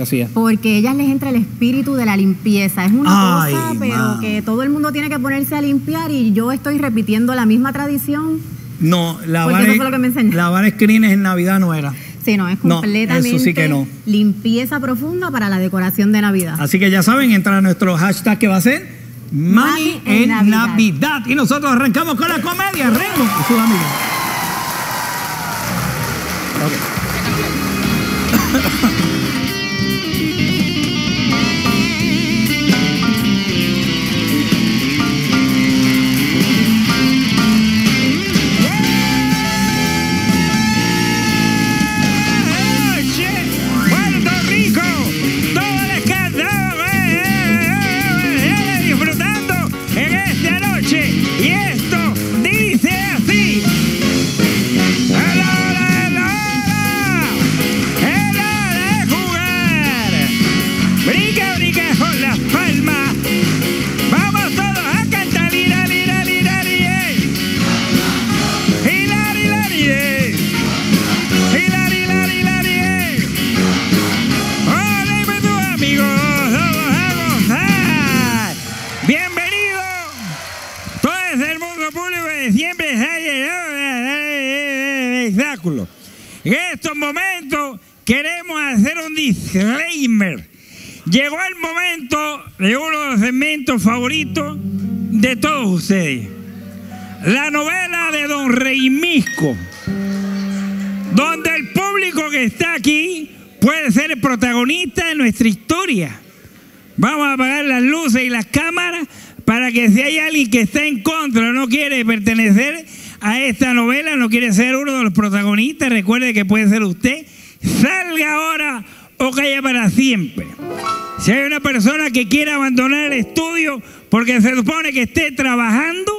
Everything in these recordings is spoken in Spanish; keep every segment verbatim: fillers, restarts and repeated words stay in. Así es. Porque ellas les entra el espíritu de la limpieza. Es una Ay, cosa, pero man. que todo el mundo tiene que ponerse a limpiar y yo estoy repitiendo la misma tradición. No, lavar la crines en Navidad no era. Sí, no, es completamente no, eso sí que no. limpieza profunda para la decoración de Navidad. Así que ya saben, entra a nuestro hashtag que va a ser Mami, Mami en Navidad. Navidad. Y nosotros arrancamos con la comedia. Raymond y sus amigos. Okay. En estos momentos queremos hacer un disclaimer. Llegó el momento de uno de los segmentos favoritos de todos ustedes. La novela de Don Raymisco, donde el público que está aquí puede ser el protagonista de nuestra historia. Vamos a apagar las luces y las cámaras para que si hay alguien que está en contra o no quiere pertenecer a esta novela, no quiere ser uno de los protagonistas, recuerde que puede ser usted, salga ahora o calla para siempre. Si hay una persona que quiera abandonar el estudio porque se supone que esté trabajando,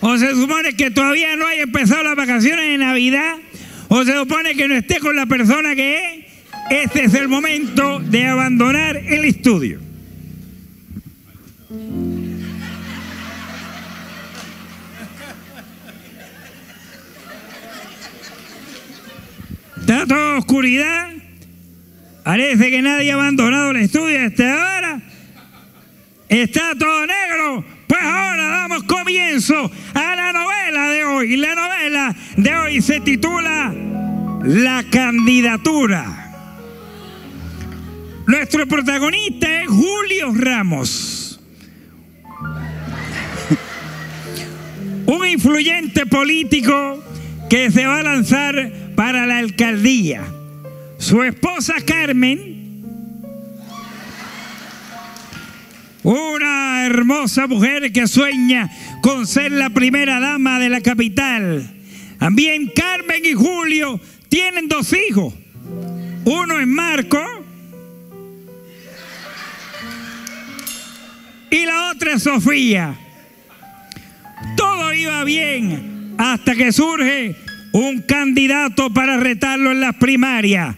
o se supone que todavía no haya empezado las vacaciones de Navidad, o se supone que no esté con la persona que es, este es el momento de abandonar el estudio. Está toda oscuridad. Parece que nadie ha abandonado el estudio hasta ahora. Está todo negro. Pues ahora damos comienzo a la novela de hoy. La novela de hoy se titula La candidatura. Nuestro protagonista es Julio Ramos, un influyente político que se va a lanzar para la alcaldía. Su esposa Carmen, una hermosa mujer que sueña con ser la primera dama de la capital. También Carmen y Julio tienen dos hijos. Uno es Marco y la otra es Sofía. Todo iba bien hasta que surge un candidato para retarlo en las primarias.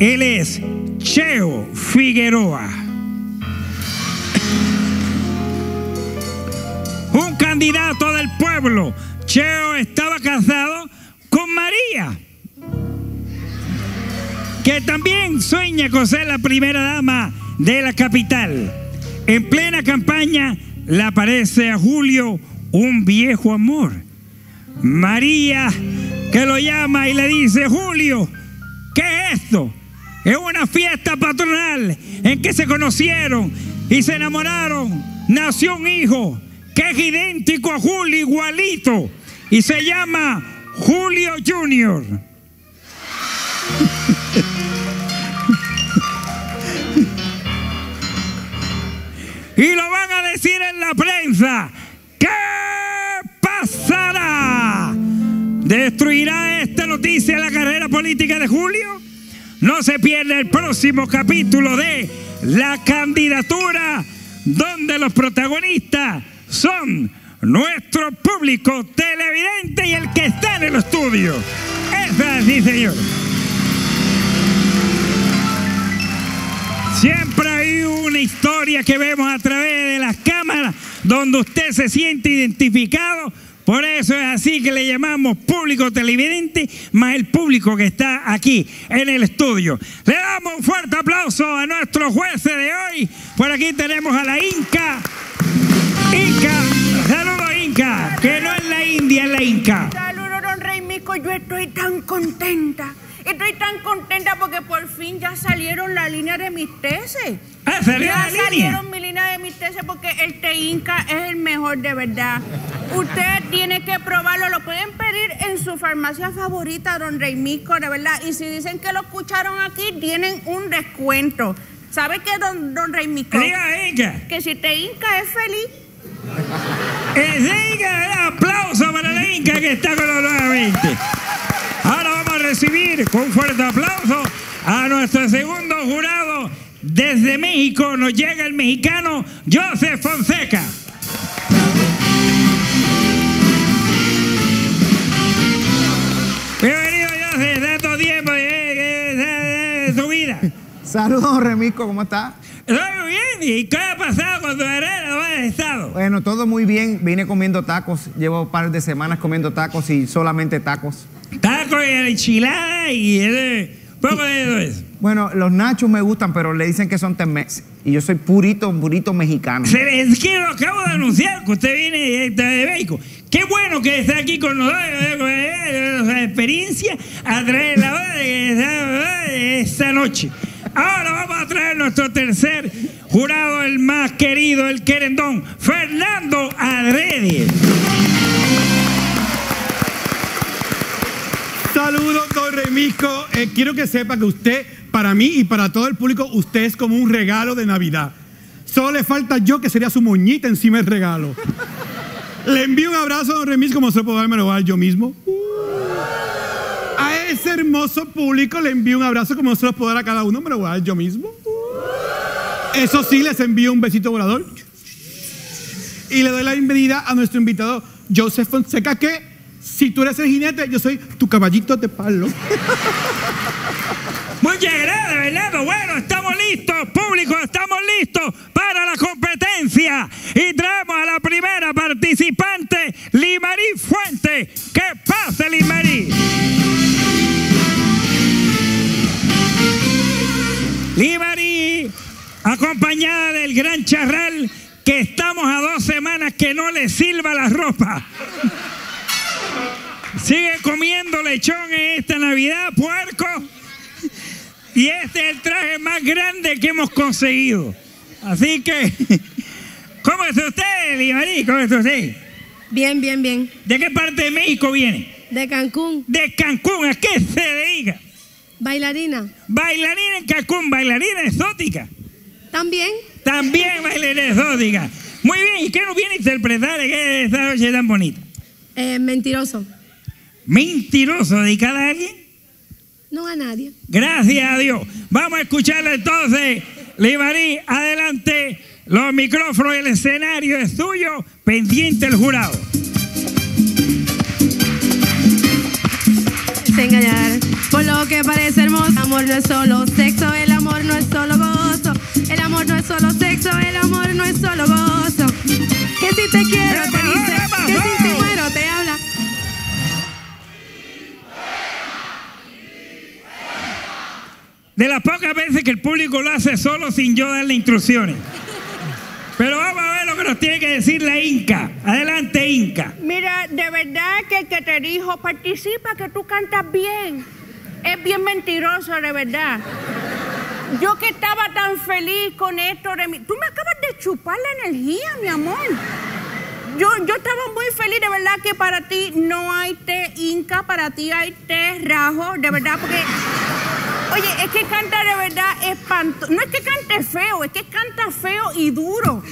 Él es Cheo Figueroa. Un candidato del pueblo. Cheo estaba casado con María, que también sueña con ser la primera dama de la capital. En plena campaña le aparece a Julio un viejo amor, María, que lo llama y le dice: Julio, ¿qué es esto? Es una fiesta patronal en que se conocieron y se enamoraron. Nació un hijo que es idéntico a Julio, igualito, y se llama Julio Junior. Y lo van a decir en la prensa. ¿Qué pasará? ¿Destruirá esta noticia la carrera política de Julio? No se pierda el próximo capítulo de La candidatura, donde los protagonistas son nuestro público televidente y el que está en el estudio. Es así, señor. Siempre hay una historia que vemos a través de las cámaras donde usted se siente identificado Por eso es así que le llamamos público televidente, más el público que está aquí en el estudio. Le damos un fuerte aplauso a nuestros jueces de hoy. Por aquí tenemos a la Inca. Inca, saludos Inca, que no es la India, es la Inca. Saludos Don Raymisco, yo estoy tan contenta. Estoy tan contenta porque por fin ya salieron la línea de mis tesis. Ah, salió ya la salieron línea. mi línea de mis tesis porque el té Inca es el mejor de verdad. Usted tiene que probarlo, lo pueden pedir en su farmacia favorita, Don Raymisco, de verdad. Y si dicen que lo escucharon aquí, tienen un descuento. ¿Sabe qué, Don, don Raymisco? Diga Inca. Que si té Inca es feliz. Es Inca, aplauso para la Inca que está con los nuevamente. Ahora vamos a recibir con fuerte aplauso a nuestro segundo jurado. Desde México nos llega el mexicano Joseph Fonseca. Bienvenido, Joseph, tanto tiempo de tu vida. Saludos, Raymisco, ¿cómo estás? Estoy bien. ¿Y qué ha pasado con tu hereda? ¿Dónde has estado? Bueno, todo muy bien. Vine comiendo tacos. Llevo un par de semanas comiendo tacos y solamente tacos. Tacos y enchilada y eh, poco de eso. Bueno, los nachos me gustan, pero le dicen que son temex. Y yo soy purito, purito mexicano. Es que lo acabo de anunciar, que usted viene directa de México. Qué bueno que está aquí con nosotros, nuestra experiencia a traer la hora de esta noche. Ahora vamos a traer nuestro tercer jurado, el más querido, el querendón, Fernando Adredi. Saludos, Don Raymisco. Eh, quiero que sepa que usted, para mí y para todo el público, usted es como un regalo de Navidad. Solo le falta yo, que sería su moñita encima del regalo. Le envío un abrazo a Don Raymisco, como se puede dármelo dar yo mismo. Uh. A ese hermoso público le envío un abrazo, como se los puedo dar a cada uno, me lo voy a dar yo mismo. Uh. Eso sí, les envío un besito volador. Y le doy la bienvenida a nuestro invitado, Joseph Fonseca, que... si tú eres el jinete, yo soy tu caballito de palo. Muchas gracias, Bernardo. Bueno, estamos listos, público, estamos listos para la competencia. Y traemos a la primera participante, Limarí Fuente. ¡Que pase, Limarí! Limarí, acompañada del gran charral, que estamos a dos semanas que no le sirva la ropa. Sigue comiendo lechón en esta Navidad, puerco. Y este es el traje más grande que hemos conseguido. Así que, ¿cómo está usted, Limarí? ¿Cómo está usted? Bien, bien, bien. ¿De qué parte de México viene? De Cancún. De Cancún, ¿a qué se dedica? Bailarina. Bailarina en Cancún, bailarina exótica. También. También bailarina exótica. Muy bien, ¿y qué nos viene a interpretar en esta noche tan bonita? Eh, mentiroso. ¿Mentiroso? ¿Dedicada a alguien? No, a nadie. Gracias a Dios. Vamos a escucharla entonces. Limarí, adelante. Los micrófonos y el escenario es tuyo. Pendiente el jurado. Sin engañar, por lo que parece hermoso. El amor no es solo sexo, el amor no es solo gozo. El amor no es solo sexo, el amor no es solo gozo. Que si te quiero, te dice, que si te muero, te habla. De las pocas veces que el público lo hace solo sin yo darle instrucciones. Pero vamos a ver lo que nos tiene que decir la Inca. Adelante, Inca. Mira, de verdad que el que te dijo participa, que tú cantas bien, es bien mentiroso, de verdad. Yo que estaba tan feliz con esto de mí. Tú me acabas de chupar la energía, mi amor. Yo, yo estaba muy feliz, de verdad que para ti no hay té Inca, para ti hay té Rajo, de verdad, porque... Oye, es que canta de verdad espantoso. No es que cante feo, es que canta feo y duro.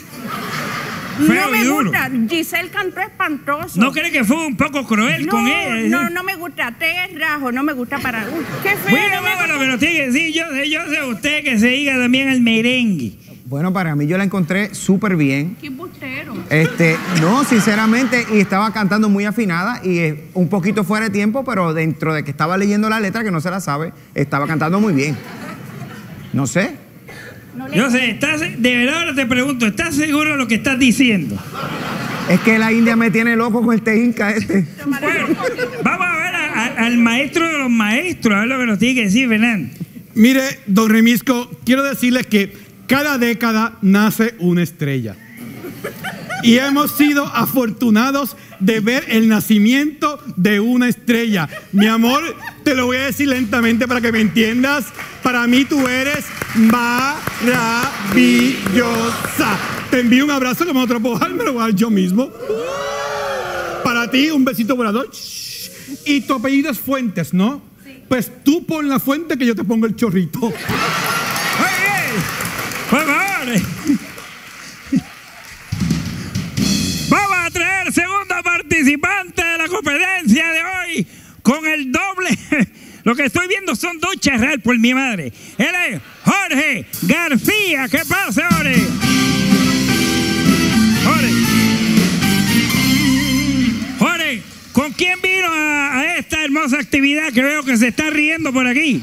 Feo no me gusta. Duro. Giselle cantó espantoso. ¿No crees que fue un poco cruel no, con ella? No, no me gusta. Té Rajo, no me gusta para... Uy, qué feo. Bueno, bueno, pero tiene que decir, yo, yo sé usted que se diga también al merengue. Bueno, para mí yo la encontré súper bien. Qué bustero. Este, no, sinceramente, y estaba cantando muy afinada y un poquito fuera de tiempo, pero dentro de que estaba leyendo la letra, que no se la sabe, estaba cantando muy bien. No sé. No le... Yo sé, ¿estás, de verdad ahora te pregunto, ¿estás seguro de lo que estás diciendo? Es que la India me tiene loco con este Inca este. Bueno, vamos a ver a, a, al maestro de los maestros, a ver lo que nos tiene que decir, Fernando. Mire, don Raymisco, quiero decirles que cada década nace una estrella. Y hemos sido afortunados de ver el nacimiento de una estrella. Mi amor, te lo voy a decir lentamente para que me entiendas. Para mí tú eres maravillosa. Te envío un abrazo que me otro puedo dar, me lo voy a dar yo mismo. Para ti, un besito volador. Y tu apellido es Fuentes, ¿no? Sí. Pues tú pon la fuente que yo te pongo el chorrito. ¡Oye! ¡Por favor! Segundo participante de la competencia de hoy con el doble. Lo que estoy viendo son dos charral por mi madre. Él es Jorge García. ¿Qué pasa, Jorge? Jorge. Jorge, ¿con quién vino a, a esta hermosa actividad que veo que se está riendo por aquí?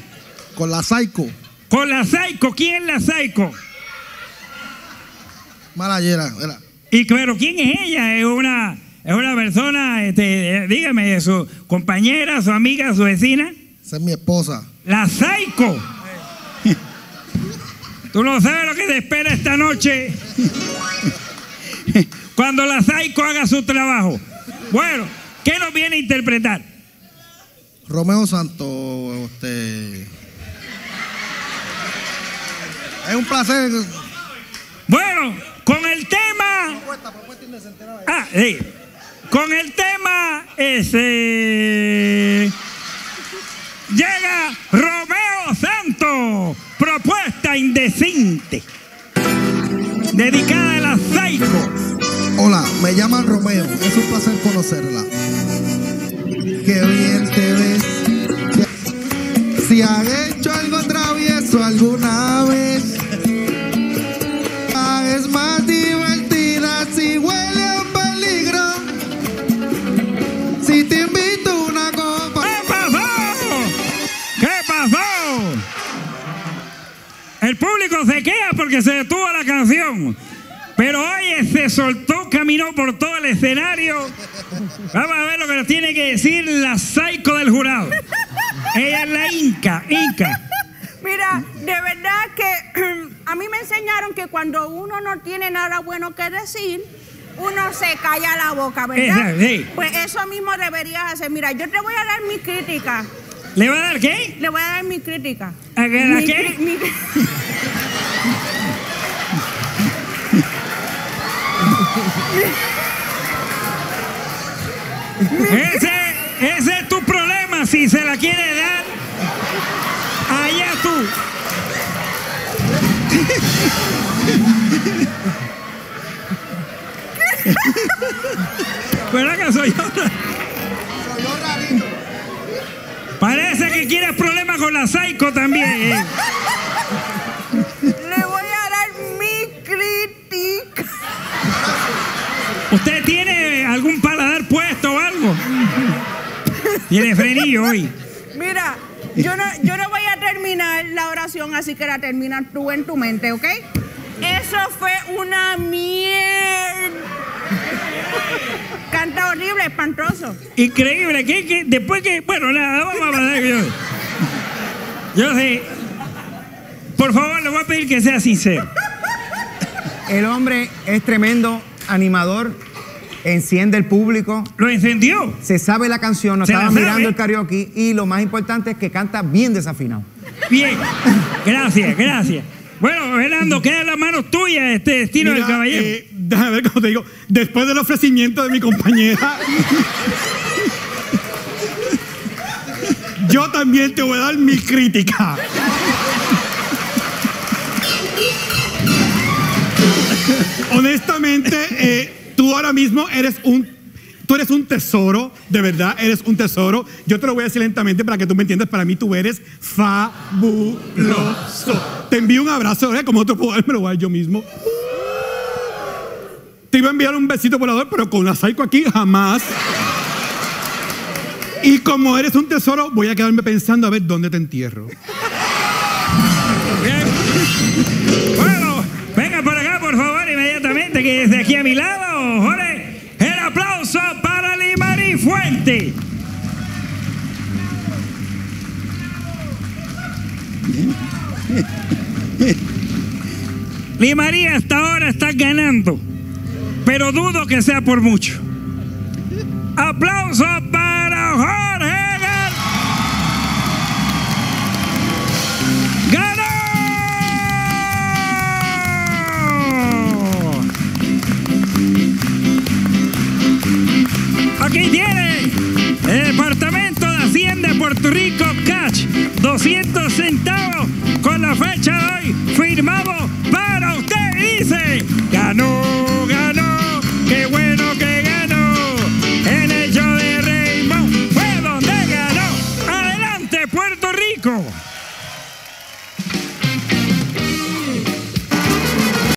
Con la Sayco. Con la Sayco. ¿Quién es la Sayco? Marayera, era. Y claro, ¿quién es ella? Es una, es una persona, este, dígame, su compañera, su amiga, su vecina. Esa es mi esposa. ¡La Psycho! Sí. Tú no sabes lo que te espera esta noche cuando la Psycho haga su trabajo. Bueno, ¿qué nos viene a interpretar? Romeo Santos, usted... Es un placer. Bueno... Con el tema. Ah, sí. Con el tema ese. Llega Romeo Santos. Propuesta indecente. Dedicada a la Psycho. Hola, me llaman Romeo. Es un placer conocerla. Qué bien te ves. Si han hecho algo travieso alguna vez. Es más divertida si huele a peligro. Si te invito a una copa. ¿Qué pasó? ¿Qué pasó? El público se queda porque se detuvo la canción. Pero hoy se soltó, caminó por todo el escenario. Vamos a ver lo que nos tiene que decir la Psycho del jurado. Ella es la Inca, Inca. Mira, de verdad que a mí me enseñaron que cuando uno no tiene nada bueno que decir, uno se calla la boca, ¿verdad? Exacto, sí. Pues eso mismo deberías hacer. Mira, yo te voy a dar mi crítica. ¿Le va a dar qué? Le voy a dar mi crítica. ¿A qué? Mi, qué? Mi... ese, ese es tu problema, si se la quiere dar. Allá tú. ¿Verdad que soy yo? Soy yo rarito. Parece que quieres problemas con la Psycho también. ¿Eh? Le voy a dar mi crítica. ¿Usted tiene algún paladar puesto o algo? Tiene frenillo hoy. Mira, yo no, yo no voy a terminar la oración, así que la terminas tú en tu mente, ¿ok? Eso fue una mierda. Canta horrible, espantoso. Increíble, que, que después que... Bueno, nada, vamos a ver. Yo, yo sé. Por favor, le voy a pedir que sea sincero. El hombre es tremendo animador. Enciende el público. ¿Lo encendió? Se sabe la canción, nos estaba mirando el karaoke y lo más importante es que canta bien desafinado. Bien, gracias, gracias. Bueno, Fernando, queda en las manos tuyas este destino del caballero. Eh, déjame ver cómo te digo. Después del ofrecimiento de mi compañera, yo también te voy a dar mi crítica. Honestamente, eh. Tú ahora mismo eres un, tú eres un tesoro, de verdad, eres un tesoro. Yo te lo voy a decir lentamente para que tú me entiendas. Para mí tú eres fabuloso. Te envío un abrazo, ¿eh? Como otro poder me lo voy a dar yo mismo. Te iba a enviar un besito volador, pero con la Psycho aquí jamás. Y como eres un tesoro, voy a quedarme pensando a ver dónde te entierro. Bueno, venga por acá, por favor, inmediatamente, que desde aquí a mi lado. Jorge, Limarí hasta ahora está ganando, pero dudo que sea por mucho. ¡Aplauso para Jorge García! ¡Ganó! Aquí tiene el Departamento de Hacienda de Puerto Rico, cash, doscientos centavos.